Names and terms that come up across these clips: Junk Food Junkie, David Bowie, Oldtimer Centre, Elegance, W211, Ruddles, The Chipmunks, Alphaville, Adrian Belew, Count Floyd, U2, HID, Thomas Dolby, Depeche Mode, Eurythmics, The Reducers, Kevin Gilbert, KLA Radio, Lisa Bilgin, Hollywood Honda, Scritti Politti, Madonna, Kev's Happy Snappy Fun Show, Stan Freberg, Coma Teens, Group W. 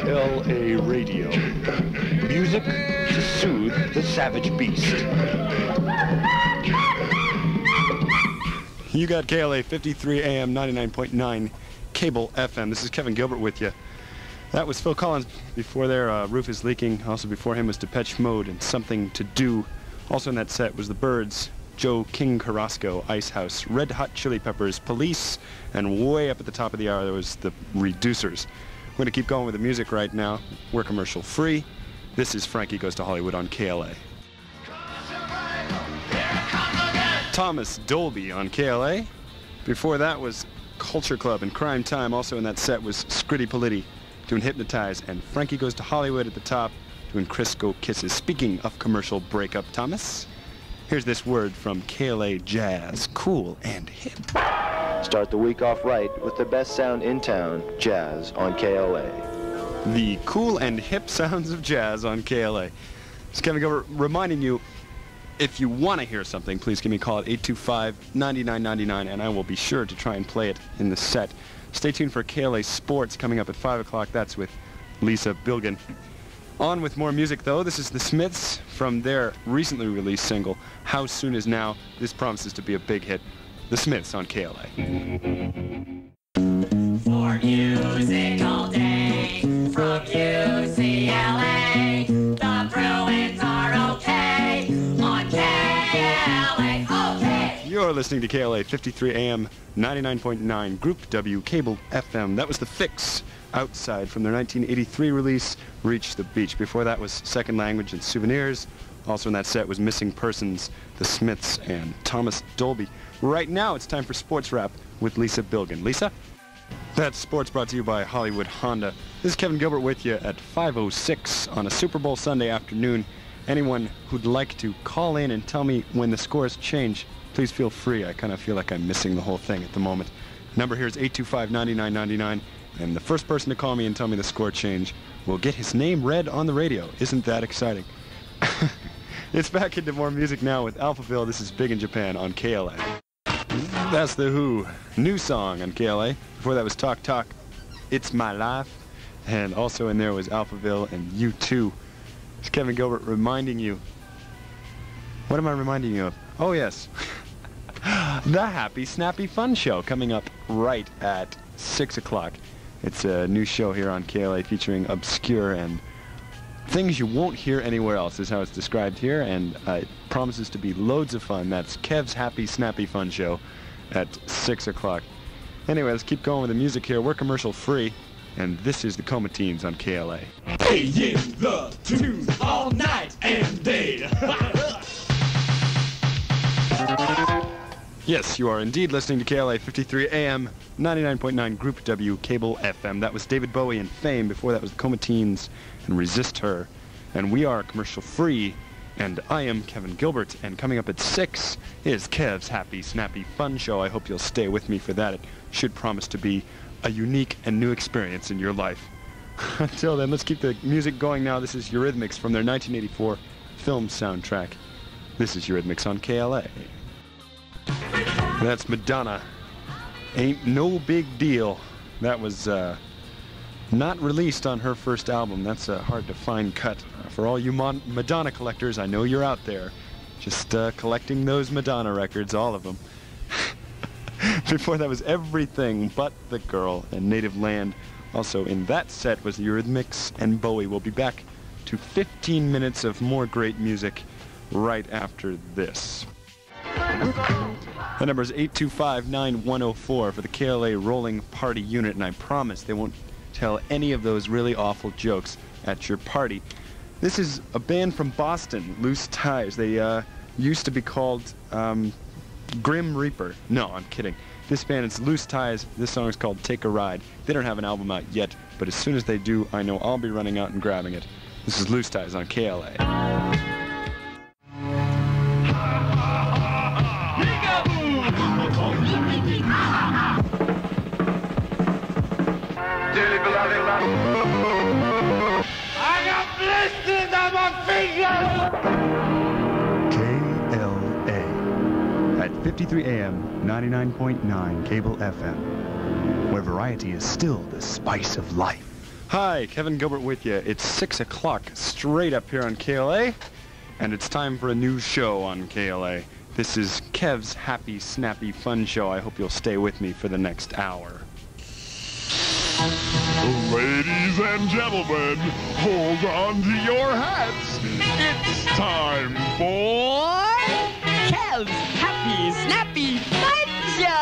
KLA Radio. Music to soothe the savage beast. You got KLA 53 AM 99.9 Cable FM. This is Kevin Gilbert with you. That was Phil Collins before their Roof is Leaking. Also before him was Depeche Mode and Something to Do. Also in that set was the Birds, Joe King Carrasco, Ice House, Red Hot Chili Peppers, Police, and way up at the top of the hour there was the Reducers. We're going to keep going with the music right now. We're commercial free. This is Frankie Goes to Hollywood on KLA. Thomas Dolby on KLA. Before that was Culture Club and Crime Time. Also in that set was Scritti Politti doing Hypnotize, and Frankie Goes to Hollywood at the top doing Crisco Kisses. Speaking of commercial breakup, Thomas, here's this word from KLA Jazz, cool and hip. Start the week off right with the best sound in town, jazz on KLA. The cool and hip sounds of jazz on KLA. It's Kevin Gilbert reminding you, if you want to hear something, please give me a call at 825-9999, and I will be sure to try and play it in the set. Stay tuned for KLA Sports coming up at 5 o'clock. That's with Lisa Bilgin. On with more music, though. This is The Smiths from their recently released single, How Soon Is Now. This promises to be a big hit. The Smiths on KLA. For music all day, from UCLA, the Bruins are okay on KLA, okay! You're listening to KLA 53 AM, 99.9, Group W, Cable FM. That was The Fix, Outside, from their 1983 release, Reach the Beach. Before that was Second Language and Souvenirs. Also in that set was Missing Persons, The Smiths, and Thomas Dolby. Right now it's time for Sports Wrap with Lisa Bilgin. Lisa? That's sports brought to you by Hollywood Honda. This is Kevin Gilbert with you at 5:06 on a Super Bowl Sunday afternoon. Anyone who'd like to call in and tell me when the scores change, please feel free. I kind of feel like I'm missing the whole thing at the moment. Number here is 825-9999. And the first person to call me and tell me the score change will get his name read on the radio. Isn't that exciting? It's back into more music now with Alphaville. This is Big in Japan on KLA. That's The Who. New song on KLA. Before that was Talk Talk, It's My Life. And also in there was Alphaville and U2. It's Kevin Gilbert reminding you. What am I reminding you of? Oh, yes. The Happy Snappy Fun Show coming up right at 6 o'clock. It's a new show here on KLA featuring obscure and things you won't hear anywhere else is how it's described here, and it promises to be loads of fun. That's Kev's Happy Snappy Fun Show at 6 o'clock. Anyway, let's keep going with the music here. We're commercial free, and this is the Coma Teens on KLA. Paying the tunes all night and day. Yes, you are indeed listening to KLA 53 AM, 99.9 Group W, Cable FM. That was David Bowie and Fame. Before that was the Coma Teens and Resist Her. And we are commercial free. And I am Kevin Gilbert. And coming up at 6 is Kev's Happy Snappy Fun Show. I hope you'll stay with me for that. It should promise to be a unique and new experience in your life. Until then, let's keep the music going now. This is Eurythmics from their 1984 film soundtrack. This is Eurythmics on KLA. That's Madonna. Ain't No Big Deal. That was not released on her first album. That's a hard-to-find cut. For all you Madonna collectors, I know you're out there. Just collecting those Madonna records, all of them. Before that was Everything But the Girl and Native Land. Also in that set was the Eurythmics and Bowie. We'll be back to 15 minutes of more great music right after this. The number is 825-9104 for the KLA Rolling Party Unit, and I promise they won't tell any of those really awful jokes at your party. This is a band from Boston, Loose Ties. They used to be called Grim Reaper. No, I'm kidding. This band is Loose Ties. This song is called Take a Ride. They don't have an album out yet, but as soon as they do, I know I'll be running out and grabbing it. This is Loose Ties on KLA. KLA at 53 AM, 99.9 Cable FM, where variety is still the spice of life. Hi, Kevin Gilbert with you. It's 6 o'clock straight up here on KLA, and it's time for a new show on KLA. This is Kev's Happy Snappy Fun Show. I hope you'll stay with me for the next hour. Ladies and gentlemen, hold on to your hats. It's time for Kev's Happy Snappy Fun Show.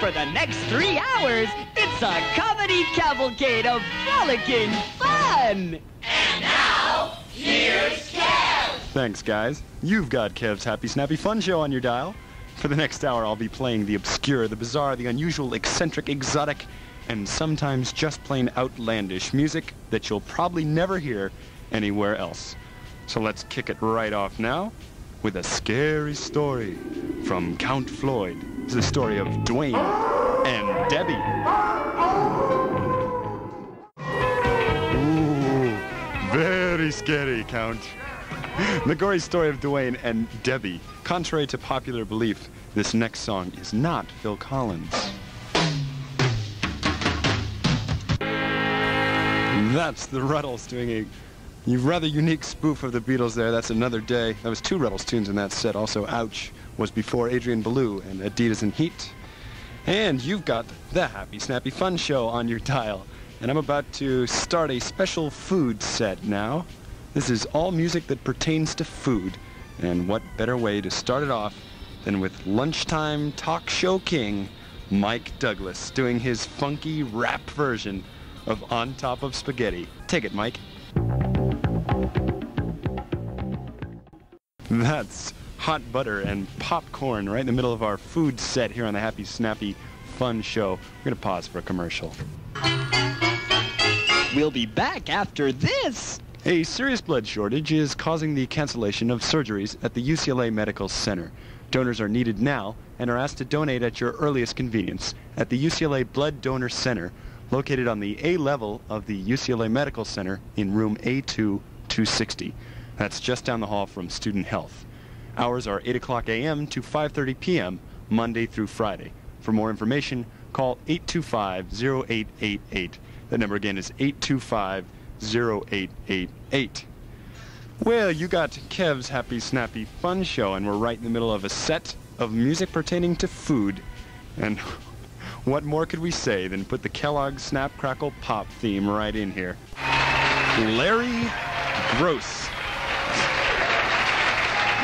For the next 3 hours, it's a comedy cavalcade of frolicking fun! And now, here's Kev! Thanks, guys. You've got Kev's Happy Snappy Fun Show on your dial. For the next hour, I'll be playing the obscure, the bizarre, the unusual, eccentric, exotic, and sometimes just plain outlandish music that you'll probably never hear anywhere else. So let's kick it right off now with a scary story from Count Floyd. It's the story of Dwayne and Debbie. Ooh, very scary, Count. The gory story of Dwayne and Debbie. Contrary to popular belief, this next song is not Phil Collins. That's the Ruddles doing a rather unique spoof of the Beatles there. That's Another Day. That was two Ruddles tunes in that set. Also, Ouch was before Adrian Belew and Adidas in Heat. And you've got the Happy Snappy Fun Show on your dial. And I'm about to start a special food set now. This is all music that pertains to food. And what better way to start it off than with lunchtime talk show king, Mike Douglas, doing his funky rap version of On Top of Spaghetti. Take it, Mike. That's Hot Butter and Popcorn, right in the middle of our food set here on the Happy Snappy Fun Show. We're gonna pause for a commercial. We'll be back after this. A serious blood shortage is causing the cancellation of surgeries at the UCLA Medical Center. Donors are needed now and are asked to donate at your earliest convenience at the UCLA Blood Donor Center, located on the A level of the UCLA Medical Center in room A2-260. That's just down the hall from Student Health. Hours are 8 o'clock a.m. to 5:30 p.m. Monday through Friday. For more information, call 825-0888. That number again is 825-0888. Well, you got Kev's Happy Snappy Fun Show, and we're right in the middle of a set of music pertaining to food. And what more could we say than put the Kellogg's Snap Crackle Pop theme right in here? Larry Gross.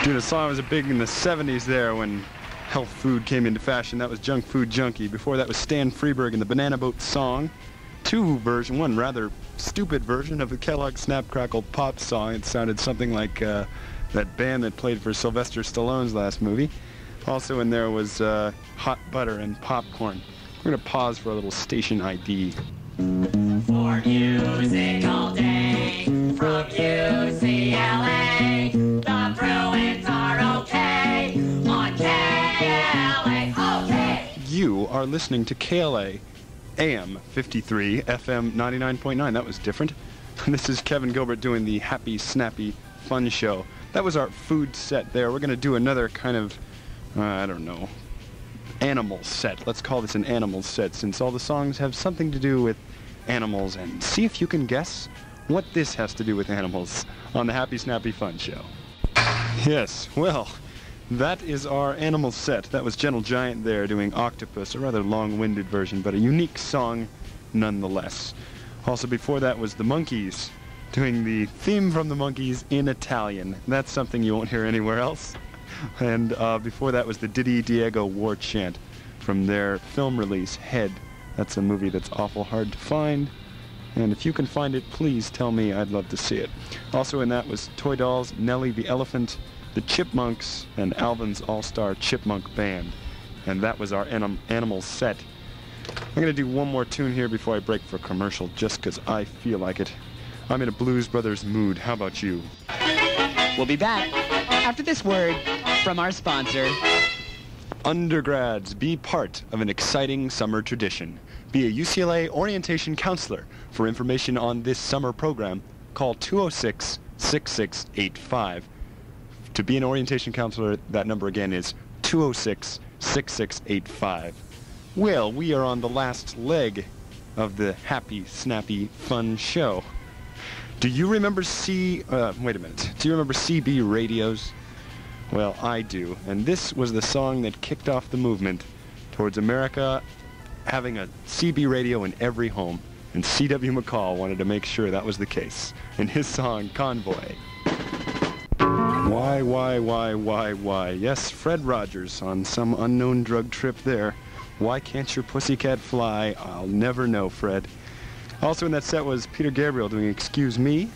Dude, the song was big in the 70s there when health food came into fashion. That was Junk Food Junkie. Before that was Stan Freberg and the Banana Boat Song. One rather stupid version of the Kellogg's Snap Crackle Pop song. It sounded something like that band that played for Sylvester Stallone's last movie. Also in there was Hot Butter and Popcorn. We're gonna pause for a little station ID. For music all day, from UCLA, the Bruins are okay, on KLA, okay! You are listening to KLA, AM 53, FM 99.9. That was different. This is Kevin Gilbert doing the Happy Snappy Fun Show. That was our food set there. We're gonna do another kind of, I don't know, animal set. Let's call this an animal set, since all the songs have something to do with animals, and see if you can guess what this has to do with animals on the Happy Snappy Fun Show. Yes, well, that is our animal set. That was Gentle Giant there doing Octopus, a rather long-winded version, but a unique song nonetheless. Also before that was the Monkees doing the theme from the Monkees in Italian. That's something you won't hear anywhere else. And before that was the Diddy Diego War Chant from their film release, Head. That's a movie that's awful hard to find. And if you can find it, please tell me. I'd love to see it. Also in that was Toy Dolls, Nellie the Elephant, the Chipmunks, and Alvin's All-Star Chipmunk Band. And that was our animal set. I'm going to do one more tune here before I break for commercial, just because I feel like it. I'm in a Blues Brothers mood. How about you? We'll be back after this word from our sponsor. Undergrads, be part of an exciting summer tradition. Be a UCLA orientation counselor. For information on this summer program, call 206-6685. To be an orientation counselor, that number again is 206-6685. Well, we are on the last leg of the Happy Snappy Fun Show. Do you remember CB radios? Well, I do, and this was the song that kicked off the movement towards America having a CB radio in every home, and C.W. McCall wanted to make sure that was the case in his song Convoy. Why, yes, Fred Rogers on some unknown drug trip there. Why can't your pussycat fly? I'll never know, Fred. Also in that set was Peter Gabriel doing Excuse Me,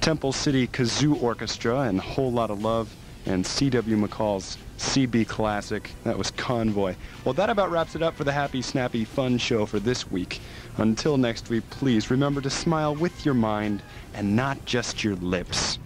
Temple City Kazoo Orchestra, and Whole Lot of Love, and C.W. McCall's CB classic. That was Convoy. Well, that about wraps it up for the Happy Snappy Fun Show for this week. Until next week, please remember to smile with your mind and not just your lips.